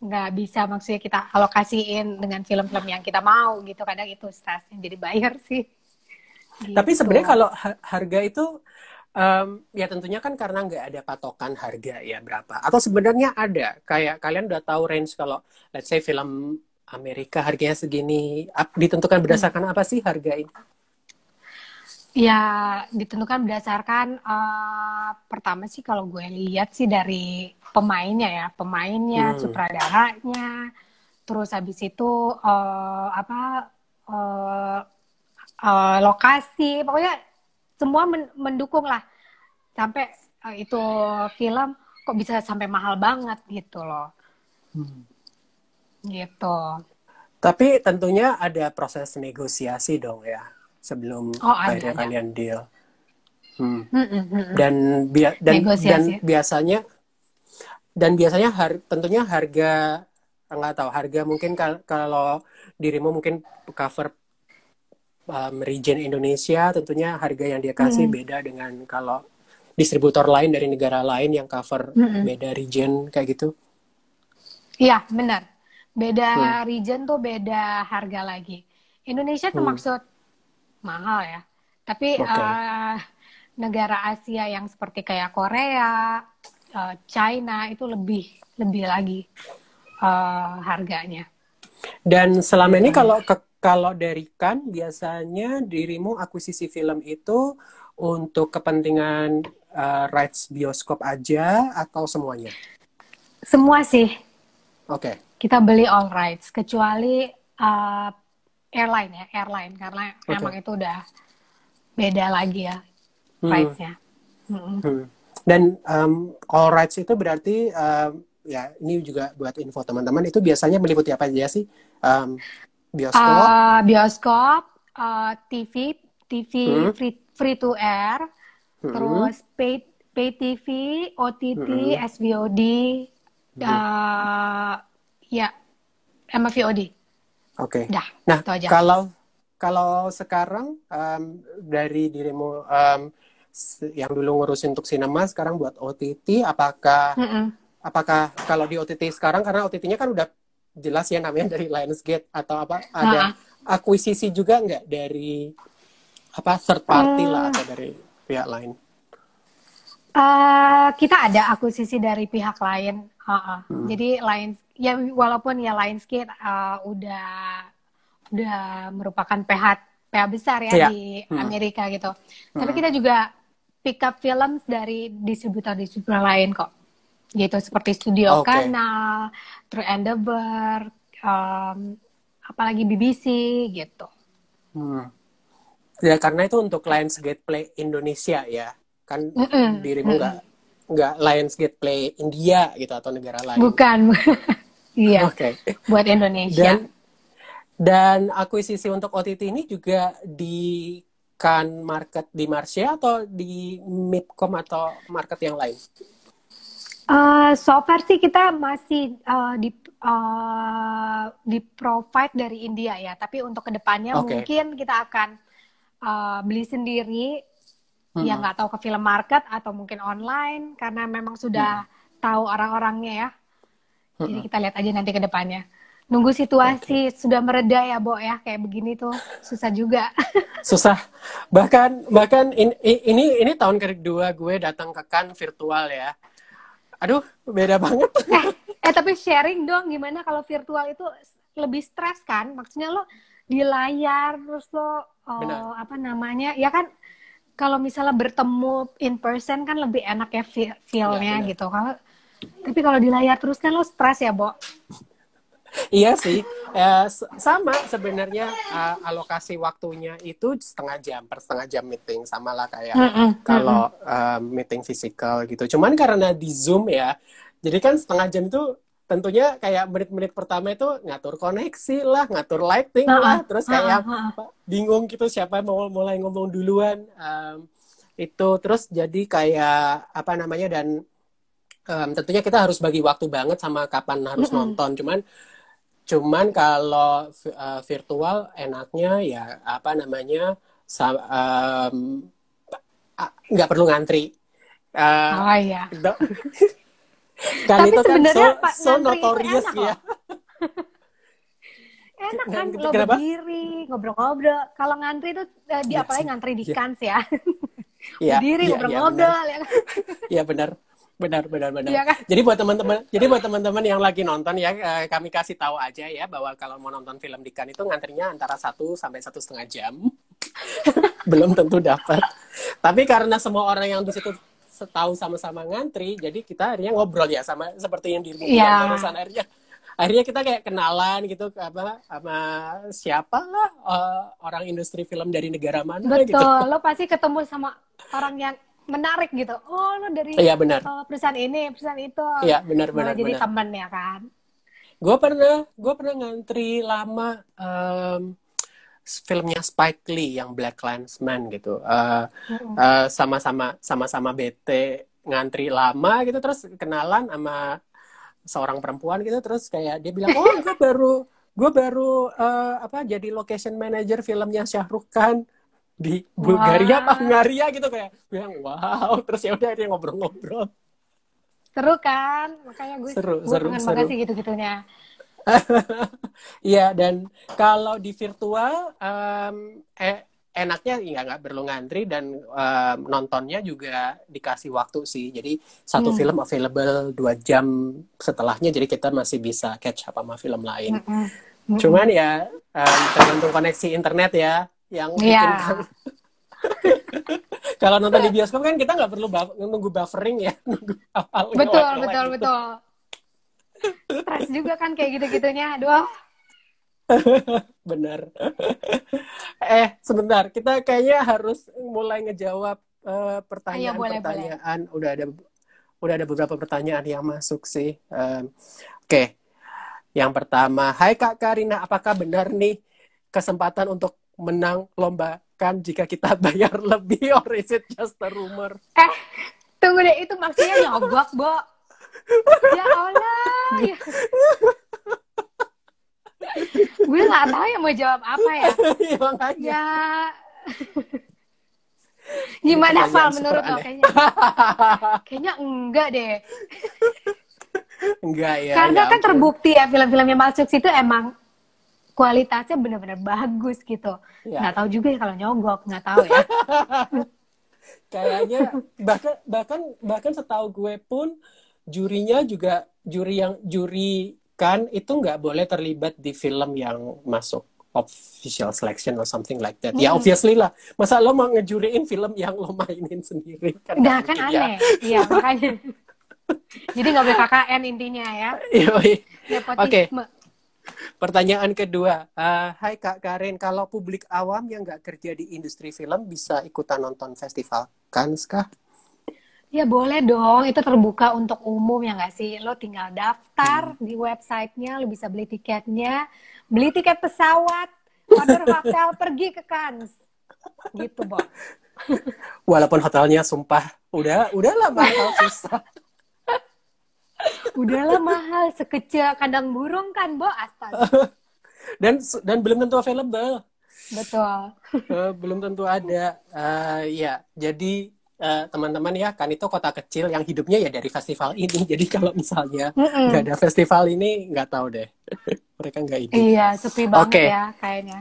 nggak bisa maksudnya kita alokasiin dengan film-film yang kita mau gitu, kadang itu stresnya jadi buyer sih gitu. Tapi sebenarnya kalau harga itu um, ya tentunya kan karena nggak ada patokan harga ya berapa, atau sebenarnya ada kayak kalian udah tahu range kalau let's say film Amerika harganya segini, ditentukan berdasarkan hmm. apa sih harga ini? Ya ditentukan berdasarkan uh, pertama sih kalau gue lihat sih dari pemainnya ya, pemainnya, hmm. sutradaranya, terus habis itu uh, apa uh, uh, lokasi, pokoknya semua men mendukung lah sampai uh, itu film kok bisa sampai mahal banget gitu loh, hmm. gitu. Tapi tentunya ada proses negosiasi dong ya. Sebelum oh, akhirnya kalian deal, hmm. Mm -mm. dan bia dan, dan biasanya dan biasanya har tentunya harga nggak tahu harga mungkin kal kalau dirimu mungkin cover um, region Indonesia, tentunya harga yang dia kasih mm. beda dengan kalau distributor lain dari negara lain yang cover mm -mm. beda region kayak gitu. Iya benar, beda hmm. region tuh beda harga lagi. Indonesia termaksud hmm. mahal ya, tapi okay. uh, negara Asia yang seperti kayak Korea, uh, China itu lebih lebih lagi uh, harganya. Dan selama ini kalau kalau dari Cannes biasanya dirimu akuisisi film itu untuk kepentingan uh, rights bioskop aja atau semuanya? Semua sih. Oke. Okay. Kita beli all rights kecuali uh, airline ya, airline karena okay. emang itu udah beda lagi ya rights-nya. Hmm. Hmm. Dan um, all rights itu berarti um, ya ini juga buat info teman-teman, itu biasanya meliputi apa aja sih? Um, bioskop, uh, bioskop, uh, T V, T V hmm. free, free to air, hmm. terus pay, pay T V, O T T, hmm. S V O D, hmm. uh, ya, sama V O D. Oke. Okay. Nah, kalau kalau sekarang um, dari dirimu um, yang dulu ngurusin untuk sinema, sekarang buat O T T, apakah mm -mm. apakah kalau di O T T sekarang karena O T T-nya kan udah jelas ya namanya dari Lionsgate atau apa, ada nah. akuisisi juga nggak dari apa third party hmm. lah atau dari pihak lain? Uh, kita ada akuisisi dari pihak lain. Uh-uh. hmm. Jadi Lions, ya walaupun ya Lionsgate uh, udah udah merupakan P H P H besar ya, ya. di hmm. Amerika gitu. Hmm. Tapi kita juga pick up film dari distributor-distributor lain kok. Gitu seperti Studio okay. Canal, True Endeavor, um, apalagi B B C gitu. Hmm. Ya karena itu untuk Lionsgate Play Indonesia ya. Kan mm-mm. dirimu nggak mm-mm. nggak Lionsgate Play India gitu atau negara lain. Bukan. Iya. Oke. Okay. Buat Indonesia. Dan, dan akuisisi untuk O T T ini juga di Cannes Market di Marché atau di Midcom atau market yang lain? Uh, so far sih kita masih uh, di uh, di provide dari India ya, tapi untuk kedepannya okay. mungkin kita akan uh, beli sendiri. Hmm. Ya nggak tahu ke film market atau mungkin online karena memang sudah hmm. tahu orang-orangnya ya. Hmm. Jadi kita lihat aja nanti ke depannya. Nunggu situasi okay. sudah mereda ya, Bo ya, kayak begini tuh susah juga. Susah. Bahkan bahkan in, in, ini ini tahun kedua gue datang ke Cannes virtual ya. Aduh, beda banget. Eh, eh tapi sharing dong gimana kalau virtual itu lebih stres kan? Maksudnya lo di layar terus lo oh, apa namanya? Ya kan kalau misalnya bertemu in person kan lebih enak ya feel-nya gitu. Kalau tapi kalau di layar terus kan lo stres ya, Bo? Iya sih. Eh, sama sebenarnya eh, alokasi waktunya itu setengah jam per setengah jam meeting, sama lah kayak mm -mm. kalau eh, meeting fisikal gitu. Cuman karena di Zoom ya, jadi kan setengah jam itu tentunya kayak menit-menit pertama itu ngatur koneksi lah, ngatur lighting lah, terus kayak bingung gitu siapa mau mulai ngomong duluan, um, itu terus jadi kayak apa namanya, dan um, tentunya kita harus bagi waktu banget sama kapan harus mm-hmm. nonton. Cuman cuman kalau uh, virtual enaknya ya apa namanya um, nggak perlu ngantri. Uh, oh iya. Kan tapi itu kan so, Pak, so notorious ya. Enak kan lo berdiri, ngobrol-ngobrol. Kalau ngantri itu eh, di apalagi ngantri di Cannes ya. ya. Berdiri, ya, ngobrol-ngobrol ya. Iya benar. benar benar benar. Iya kan? Jadi buat teman-teman, jadi buat teman-teman yang lagi nonton ya, kami kasih tahu aja ya bahwa kalau mau nonton film di Cannes itu ngantrinya antara satu sampai satu setengah jam. Belum tentu dapat. Tapi karena semua orang yang di situ tahu sama-sama ngantri, jadi kita akhirnya ngobrol ya sama seperti yang di rumah yeah. barusan akhirnya. Akhirnya kita kayak kenalan gitu apa sama siapa lah uh, orang industri film dari negara mana gitu. Betul, lo pasti ketemu sama orang yang menarik gitu. Oh, lo dari ya, benar. Uh, perusahaan ini, perusahaan itu. Iya, benar-benar. Jadi teman ya kan. Gue pernah, gue pernah ngantri lama um, filmnya Spike Lee yang Black Clansman gitu. Uh, uh, sama-sama, sama-sama B T ngantri lama gitu. Terus kenalan sama seorang perempuan gitu. Terus kayak dia bilang, oh gue baru, gue baru uh, apa? Jadi location manager filmnya Syahrukan di Bulgaria wow. apa Hungaria gitu kayak bilang wow terus ya udah dia ngobrol-ngobrol seru kan makanya gue seru seru makasih gitu-gitunya iya. Dan kalau di virtual um, eh, enaknya ya nggak perlu ngantri dan um, nontonnya juga dikasih waktu sih jadi satu hmm. film available dua jam setelahnya jadi kita masih bisa catch up sama film lain mm-hmm. Mm-hmm. cuman ya um, tergantung koneksi internet ya yang yeah. bikin kan. Kalau nonton di bioskop kan kita nggak perlu buff, nunggu buffering ya, nunggu awal-awal betul awal betul gitu. Betul stres juga kan kayak gitu-gitunya aduh. Benar. eh sebentar kita kayaknya harus mulai ngejawab uh, pertanyaan. Ayo, boleh, pertanyaan boleh. udah ada udah ada beberapa pertanyaan yang masuk sih. um, oke okay. Yang pertama, hai Kak Karina, apakah benar nih kesempatan untuk menang lomba kan jika kita bayar lebih, or is it just a rumor? Eh, tunggu deh, itu maksudnya nyogok, Bo. Ya Allah. Ya. Gue gak tahu yang mau jawab apa ya. Ya. Gimana, Val, menurut lo kayaknya? Kayaknya enggak deh. Enggak ya. Karena ya, kan terbukti ya, film-film yang masuk situ emang kualitasnya benar-benar bagus gitu. Ya. Nggak tahu juga ya kalau nyogok, nggak tahu ya. Kayaknya bahkan bahkan bahkan setahu gue pun jurinya juga juri yang juri kan itu nggak boleh terlibat di film yang masuk official selection or something like that. Hmm. Ya obviously lah. Masa lo mau ngejuriin film yang lo mainin sendiri? Kan nah, kan aneh. Iya ya, makanya. Jadi nggak boleh K K N intinya ya. Nepotisme. Okay. Pertanyaan kedua, uh, hai Kak Karin, kalau publik awam yang nggak kerja di industri film bisa ikutan nonton festival Cannes kah? Ya boleh dong, itu terbuka untuk umum ya nggak sih? Lo tinggal daftar hmm. di websitenya, lo bisa beli tiketnya, beli tiket pesawat, order hotel, pergi ke Cannes, gitu Bob. Walaupun hotelnya sumpah, udah, udahlah mahal susah. Udahlah mahal, sekecil kandang burung kan, Bo, astaga. Dan dan belum tentu available. Betul. Uh, belum tentu ada. Uh, ya, jadi uh, teman-teman ya, kan itu kota kecil yang hidupnya ya dari festival ini. Jadi kalau misalnya nggak ada festival ini, nggak tahu deh. Mereka nggak hidup. Iya, sepi banget okay. ya kayaknya.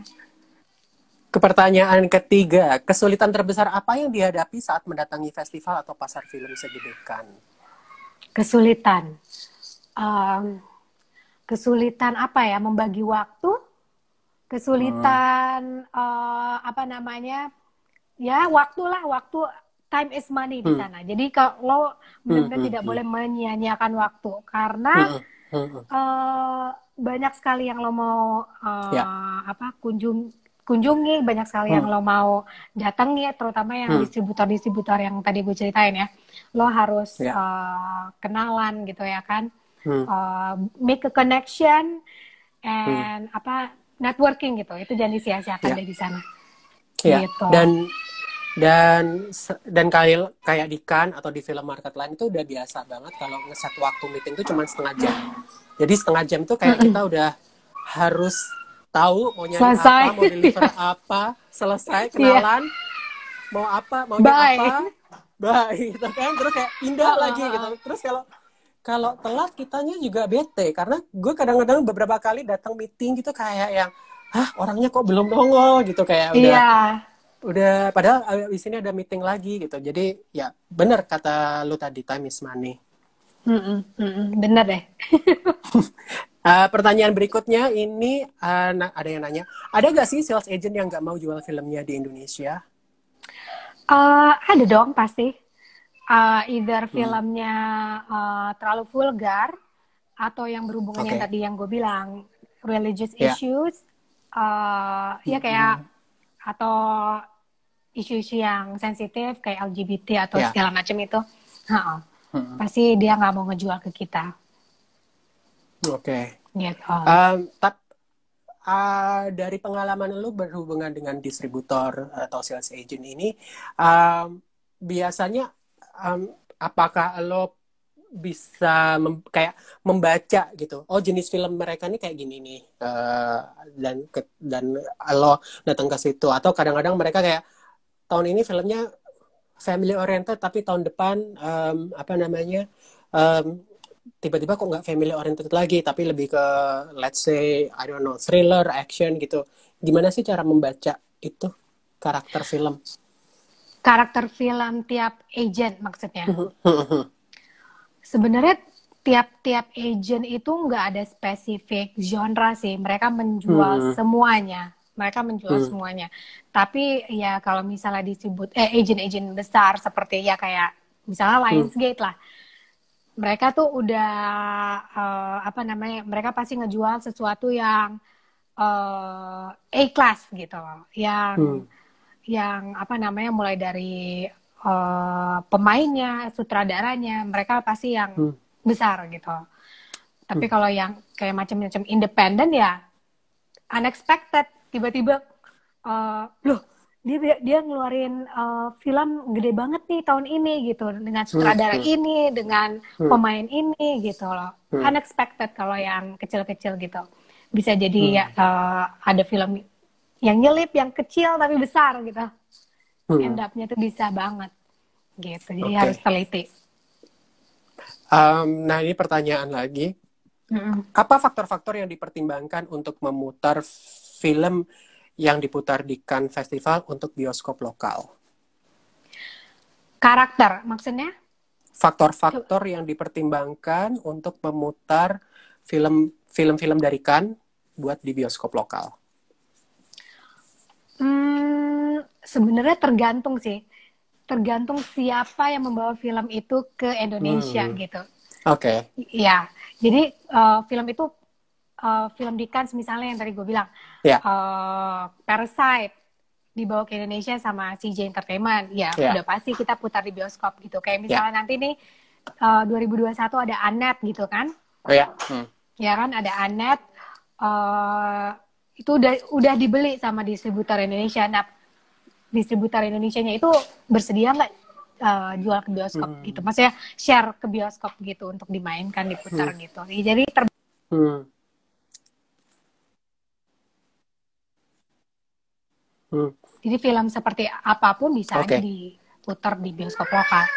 Kepertanyaan ketiga, kesulitan terbesar apa yang dihadapi saat mendatangi festival atau pasar film segede Cannes? Kesulitan, um, kesulitan apa ya? Membagi waktu, kesulitan hmm. uh, apa namanya? Ya waktulah, waktu time is money di sana. Hmm. Jadi kalau benar-benar hmm. tidak hmm. boleh menyia-nyiakan waktu karena hmm. Hmm. Uh, banyak sekali yang lo mau uh, ya. apa kunjung kunjungi, banyak sekali hmm. yang lo mau datangi, terutama yang hmm. distributor-distributor yang tadi gue ceritain ya. Lo harus yeah. uh, kenalan gitu ya kan, hmm. uh, make a connection and hmm. apa networking gitu, itu jangan disia-siakan yeah. deh di sana. Yeah. Gitu. Dan dan dan kayak kayak di Cannes atau di film market lain itu udah biasa banget kalau ngeset waktu meeting itu cuma setengah jam. Jadi setengah jam itu kayak kita udah harus tahu mau nyari selesai. apa, mau deliver apa, selesai kenalan, yeah. mau apa, mau apa. Bye, gitu kan, terus kayak pindah ah, lagi gitu. Terus kalau kalau telat kitanya juga bete, karena gue kadang-kadang beberapa kali datang meeting gitu kayak yang hah orangnya kok belum nongol gitu kayak udah yeah. udah padahal di sini ada meeting lagi gitu. Jadi ya bener kata lu tadi, time is money. Mm-mm, mm-mm, bener deh. Uh, pertanyaan berikutnya ini uh, ada yang nanya, ada gak sih sales agent yang gak mau jual filmnya di Indonesia? Uh, ada dong pasti. Uh, either filmnya uh, terlalu vulgar atau yang berhubungannya okay. tadi yang gue bilang religious yeah. issues, uh, mm-hmm. ya kayak atau isu-isu yang sensitif kayak L G B T atau yeah. segala macam itu, ha-ha. Mm-hmm. Pasti dia nggak mau ngejual ke kita. Oke. Okay. Gitu. Um, tap, uh, dari pengalaman lu berhubungan dengan distributor atau sales agent ini, um, biasanya Um, apakah lo bisa mem kayak membaca gitu, oh jenis film mereka nih kayak gini nih, uh, dan ke dan lo datang ke situ, atau kadang-kadang mereka kayak tahun ini filmnya family oriented tapi tahun depan um, apa namanya um, tiba-tiba kok nggak family oriented lagi tapi lebih ke let's say I don't know thriller action gitu. Gimana sih cara membaca itu karakter film? Karakter film tiap agent maksudnya. Sebenarnya tiap-tiap agent itu nggak ada spesifik genre sih. Mereka menjual hmm. semuanya. Mereka menjual hmm. semuanya. Tapi ya kalau misalnya disebut eh agent-agent besar seperti ya kayak misalnya Lionsgate hmm. lah. Mereka tuh udah uh, apa namanya? Mereka pasti ngejual sesuatu yang uh, A-class gitu, yang hmm. yang apa namanya mulai dari uh, pemainnya, sutradaranya, mereka pasti yang hmm. besar gitu. Tapi hmm. kalau yang kayak macam-macam independen ya unexpected, tiba-tiba uh, loh dia dia ngeluarin uh, film gede banget nih tahun ini gitu dengan sutradara hmm. ini, dengan hmm. pemain ini gitu loh. Hmm. Unexpected kalau yang kecil-kecil gitu. Bisa jadi hmm. ya, uh, ada film yang nyelip, yang kecil tapi besar gitu. Hmm. Endapnya tuh bisa banget gitu. Jadi okay. harus teliti. Um, nah ini pertanyaan lagi. Mm-mm. Apa faktor-faktor yang dipertimbangkan untuk memutar film yang diputar di Cannes Festival untuk bioskop lokal? Karakter maksudnya? Faktor-faktor yang dipertimbangkan untuk memutar film, film-film dari Cannes buat di bioskop lokal. Hmm, sebenarnya tergantung sih, tergantung siapa yang membawa film itu ke Indonesia hmm. gitu. Oke. Okay. Ya, jadi uh, film itu uh, film di Cannes misalnya yang tadi gue bilang, yeah. uh, Parasite dibawa ke Indonesia sama C J Entertainment, ya yeah. udah pasti kita putar di bioskop gitu. Kayak misalnya yeah. nanti nih uh, dua ribu dua puluh satu ada Annette gitu kan? Oh ya. Yeah. Hmm. Ya kan ada Annette. Uh, itu udah udah dibeli sama distributor Indonesia. Nah, distributor Indonesianya itu bersedia nggak uh, jual ke bioskop hmm. gitu? Maksudnya share ke bioskop gitu untuk dimainkan, diputar hmm. gitu. Jadi ter. Hmm. Hmm. Jadi film seperti apapun bisa okay. diputar di bioskop lokal.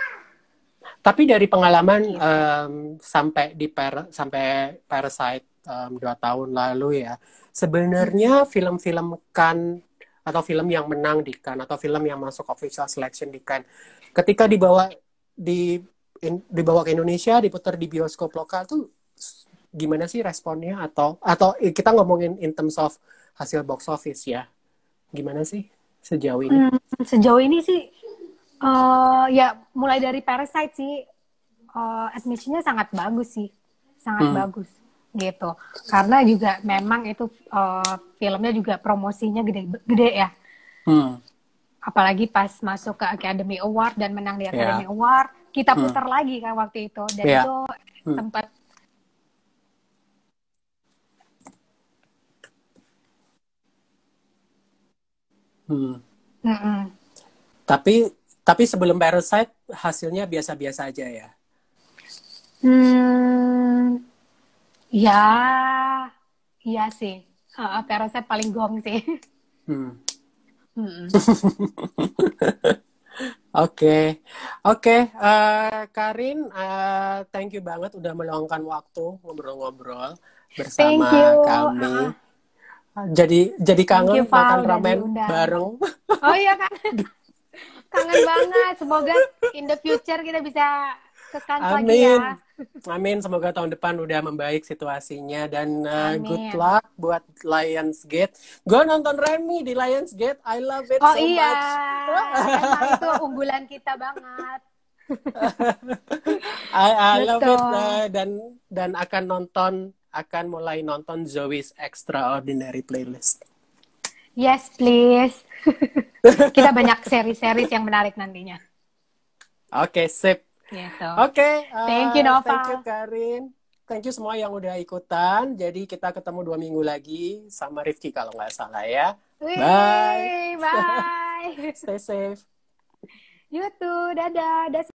Tapi dari pengalaman gitu. um, sampai di par sampai Parasite um, dua tahun lalu ya. Sebenarnya film-film Cannes atau film yang menang di Cannes atau film yang masuk official selection di Cannes, ketika dibawa di in, dibawa ke Indonesia, diputar di bioskop lokal tuh gimana sih responnya, atau atau kita ngomongin in terms of hasil box office ya, gimana sih sejauh ini? Hmm, sejauh ini sih uh, ya mulai dari Parasite sih uh, admission-nya sangat bagus sih, sangat hmm. bagus. Gitu, karena juga memang itu uh, filmnya juga promosinya gede-gede ya, hmm. apalagi pas masuk ke Academy Award dan menang di Academy yeah. Award, kita putar hmm. lagi kan waktu itu, dan yeah. itu hmm. tempat hmm. mm -mm. tapi tapi sebelum Parasite hasilnya biasa-biasa aja ya. hmm. Ya, iya sih. Uh, Parasite paling gong sih. Hmm. Hmm. Oke, oke, uh, Karin, uh, thank you banget udah meluangkan waktu ngobrol-ngobrol bersama kami. Uh, jadi, jadi kangen you, makan ramen bareng. Oh iya kan, kangen banget. Semoga in the future kita bisa ke Cannes lagi ya. Amin, semoga tahun depan udah membaik situasinya dan uh, good luck buat Lionsgate. Gue nonton Remy di Lionsgate, I love it oh, so iya. much. Oh iya, itu unggulan kita banget. I, I love it uh, dan dan akan nonton akan mulai nonton Zoe's Extraordinary Playlist. Yes please. Kita banyak seri-seri yang menarik nantinya. Oke, okay, sip. Gitu. Oke, okay, uh, thank you Nova, thank you Karin, thank you semua yang udah ikutan. Jadi kita ketemu dua minggu lagi sama Rifki kalau nggak salah ya. Wee, bye, bye. Stay safe. You too, dadah.